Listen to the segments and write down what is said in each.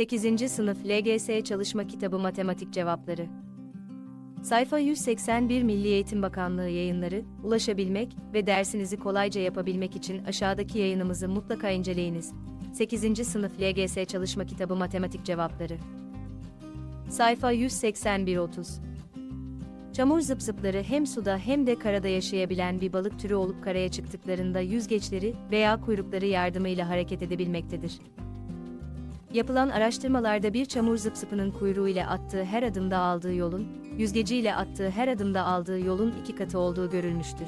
8. Sınıf LGS Çalışma Kitabı Matematik Cevapları. Sayfa 181. Milli Eğitim Bakanlığı yayınları. Ulaşabilmek ve dersinizi kolayca yapabilmek için aşağıdaki yayınımızı mutlaka inceleyiniz. 8. Sınıf LGS Çalışma Kitabı Matematik Cevapları. Sayfa 181-30. Çamur zıpzıpları hem suda hem de karada yaşayabilen bir balık türü olup karaya çıktıklarında yüzgeçleri veya kuyrukları yardımıyla hareket edebilmektedir. Yapılan araştırmalarda bir çamur zıpzıpının kuyruğu ile attığı her adımda aldığı yolun, yüzgeci ile attığı her adımda aldığı yolun 2 katı olduğu görülmüştür.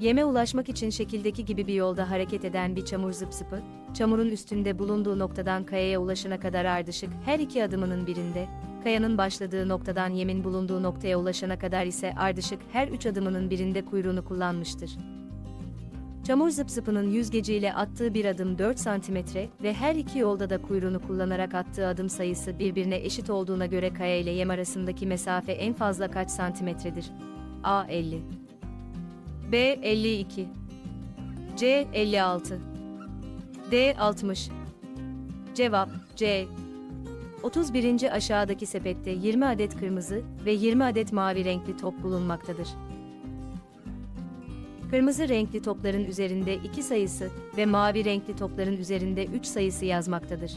Yeme ulaşmak için şekildeki gibi bir yolda hareket eden bir çamur zıpzıpı, çamurun üstünde bulunduğu noktadan kayaya ulaşana kadar ardışık her 2 adımının birinde, kayanın başladığı noktadan yemin bulunduğu noktaya ulaşana kadar ise ardışık her 3 adımının birinde kuyruğunu kullanmıştır. Çamur zıpzıpının yüzgeciyle attığı bir adım 4 santimetre ve her 2 yolda da kuyruğunu kullanarak attığı adım sayısı birbirine eşit olduğuna göre kaya ile yem arasındaki mesafe en fazla kaç santimetredir? A. 50, B. 52, C. 56, D. 60. Cevap C. 31. Aşağıdaki sepette 20 adet kırmızı ve 20 adet mavi renkli top bulunmaktadır. Kırmızı renkli topların üzerinde 2 sayısı ve mavi renkli topların üzerinde 3 sayısı yazmaktadır.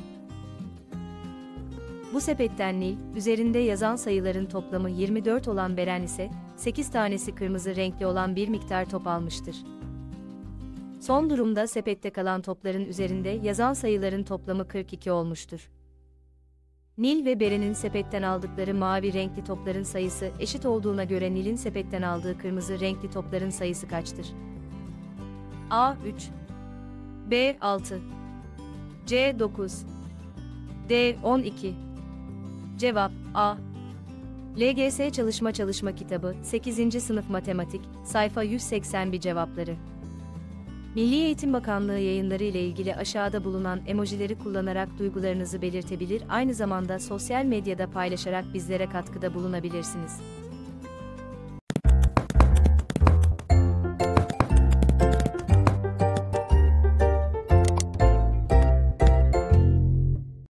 Bu sepetten Nil, üzerinde yazan sayıların toplamı 24 olan Beren ise 8 tanesi kırmızı renkli olan bir miktar top almıştır. Son durumda sepette kalan topların üzerinde yazan sayıların toplamı 42 olmuştur. Nil ve Beren'in sepetten aldıkları mavi renkli topların sayısı eşit olduğuna göre Nil'in sepetten aldığı kırmızı renkli topların sayısı kaçtır? A. 3, B. 6, C. 9, D. 12. Cevap A. LGS Çalışma Kitabı 8. Sınıf Matematik Sayfa 181 Cevapları. Milli Eğitim Bakanlığı yayınları ile ilgili aşağıda bulunan emojileri kullanarak duygularınızı belirtebilir, aynı zamanda sosyal medyada paylaşarak bizlere katkıda bulunabilirsiniz.